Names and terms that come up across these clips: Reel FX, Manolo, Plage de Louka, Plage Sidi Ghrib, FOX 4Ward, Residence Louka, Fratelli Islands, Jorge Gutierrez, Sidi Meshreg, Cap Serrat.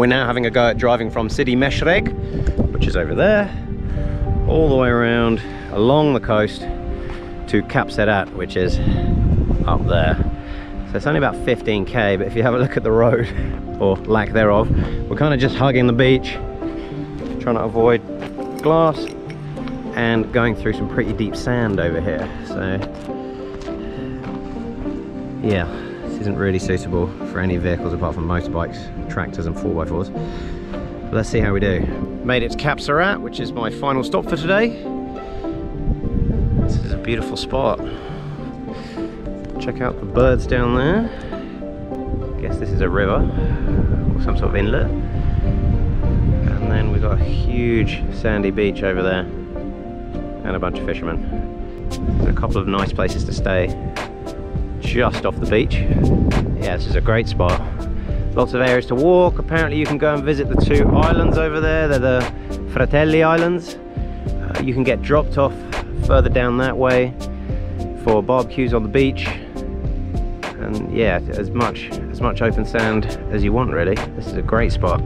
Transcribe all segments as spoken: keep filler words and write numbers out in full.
We're now having a go at driving from Sidi Meshreg, which is over there, all the way around along the coast to Cap Serrat, which is up there. So it's only about fifteen K, but if you have a look at the road, or lack thereof, we're kind of just hugging the beach, trying to avoid glass, and going through some pretty deep sand over here. So yeah, this isn't really suitable for any vehicles apart from motorbikes, tractors and four by fours. But let's see how we do. Made it to Cap Serrat, which is my final stop for today. This is a beautiful spot. Check out the birds down there. I guess this is a river or some sort of inlet. And then we've got a huge sandy beach over there and a bunch of fishermen. There's a couple of nice places to stay just off the beach. Yeah, this is a great spot. Lots of areas to walk. Apparently you can go and visit the two islands over there. They're the Fratelli Islands. Uh, you can get dropped off further down that way for barbecues on the beach. And yeah, as much as much open sand as you want really. This is a great spot.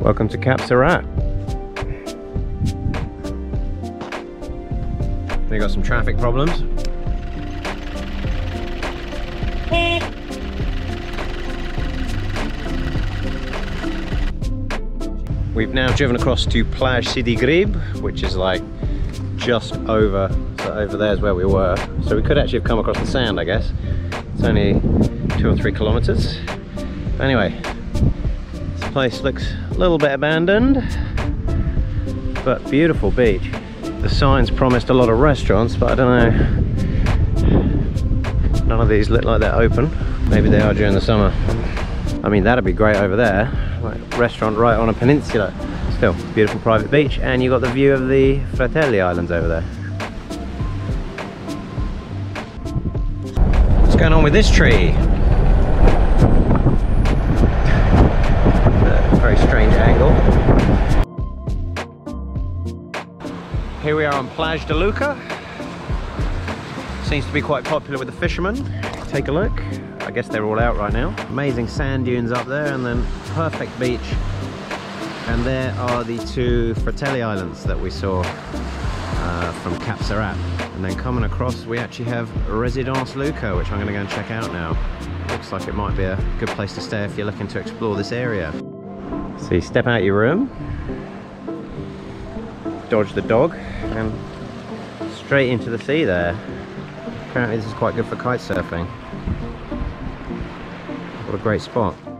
Welcome to Cap Serrat. They got some traffic problems. We've now driven across to Plage Sidi Ghrib, which is like just over, so over there is where we were. So we could actually have come across the sand, I guess. It's only two or three kilometers. But anyway, this place looks a little bit abandoned, but beautiful beach. The signs promised a lot of restaurants, but I don't know. None of these look like they're open. Maybe they are during the summer. I mean, that'd be great over there. Like, restaurant right on a peninsula. Still, beautiful private beach, and you've got the view of the Fratelli Islands over there. What's going on with this tree? A very strange angle. Here we are on Plage de Louka. Seems to be quite popular with the fishermen. Take a look. I guess they're all out right now. Amazing sand dunes up there and then perfect beach. And there are the two Fratelli Islands that we saw uh, from Cap Serrat. And then coming across we actually have Residence Louka, which I'm gonna go and check out now. Looks like it might be a good place to stay if you're looking to explore this area. So you step out your room, dodge the dog and straight into the sea there. Apparently this is quite good for kite surfing. What a great spot.